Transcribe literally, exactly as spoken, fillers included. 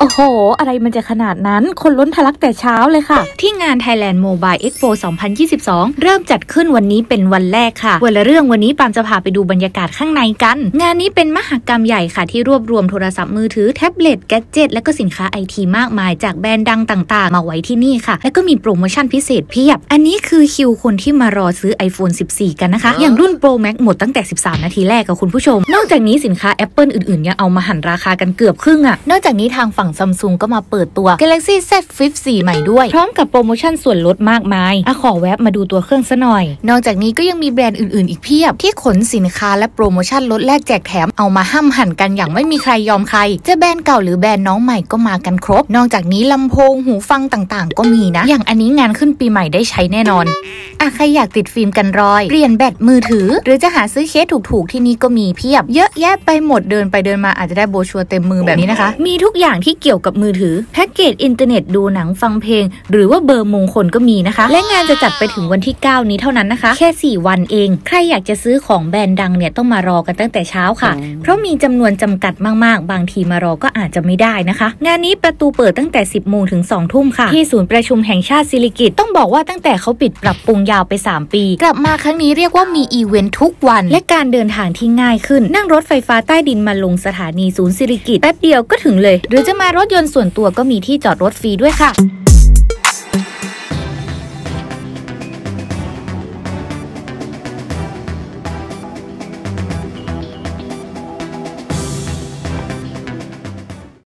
โอ้โหอะไรมันจะขนาดนั้นคนล้นทะลักแต่เช้าเลยค่ะที่งาน Thailand Mobile Expo สองพันยี่สิบสอง เริ่มจัดขึ้นวันนี้เป็นวันแรกค่ะวันละเรื่องวันนี้ปามจะพาไปดูบรรยากาศข้างในกันงานนี้เป็นมหกรรมใหญ่ค่ะที่รวบรวมโทรศัพท์มือถือแท็บเล็ตแกดเจ็ตและก็สินค้าไอทีมากมายจากแบรนด์ดังต่างๆมาไว้ที่นี่ค่ะและก็มีโปรโมชั่นพิเศษเพียบอันนี้คือคิวคนที่มารอซื้อ ไอโฟนสิบสี่ กันนะคะ อย่างรุ่น Pro Max หมดตั้งแต่สิบสามนาทีแรกกับคุณผู้ชมนอกจากนี้สินค้า Apple อื่นๆยังเอามาหันราคากันเกือบครึ่งอะนอกจากนี้ทางฝั่งSamsung ก็มาเปิดตัว Galaxy Z Flip สี่ ใหม่ด้วยพร้อมกับโปรโมชั่นส่วนลดมากมายอ่ะขอแวะมาดูตัวเครื่องซะหน่อยนอกจากนี้ก็ยังมีแบรนด์อื่นๆอีกเพียบที่ขนสินค้าและโปรโมชั่นลดแลกแจกแถมเอามาห้ำหั่นกันอย่างไม่มีใครยอมใครจะแบรนด์เก่าหรือแบรนด์น้องใหม่ก็มากันครบนอกจากนี้ลำโพงหูฟังต่างๆก็มีนะอย่างอันนี้งานขึ้นปีใหม่ได้ใช้แน่นอนอ่ะใครอยากติดฟิล์มกันรอยเปลี่ยนแบตมือถือหรือจะหาซื้อเคสถูกๆที่นี่ก็มีเพียบเยอะแยะไปหมดเดินไปเดินมาอาจจะได้โบชัวเต็มมือแบบนี้นะคะมีทุกอย่างที่เกี่ยวกับมือถือแพ็กเกจอินเทอร์เน็ตดูหนังฟังเพลงหรือว่าเบอร์มงคลก็มีนะคะและงานจะจัดไปถึงวันที่เก้านี้เท่านั้นนะคะแค่สี่วันเองใครอยากจะซื้อของแบรนด์ดังเนี่ยต้องมารอกันตั้งแต่เช้าค่ะเพราะมีจำนวนจำกัดมากๆบางทีมารอก็อาจจะไม่ได้นะคะงานนี้ประตูเปิดตั้งแต่ สิบโมง ถึง สอง ทุ่มค่ะที่ศูนย์ประชุมแห่งชาติสิริกิติ์ต้องบอกว่าตั้งแต่เขาปิดปรับปรุงยาวไปสามปีกลับมาครั้งนี้เรียกว่ามีอีเวนท์ทุกวันและการเดินทางที่ง่ายขึ้นนั่งรถไฟฟ้าใต้ดินมาลงสถานีศูนย์สิริกิติ์แป๊บเดียวก็ถึงเลยหรือจะมารถยนต์ส่วนตัวก็มีที่จอดรถฟรีด้วยค่ะ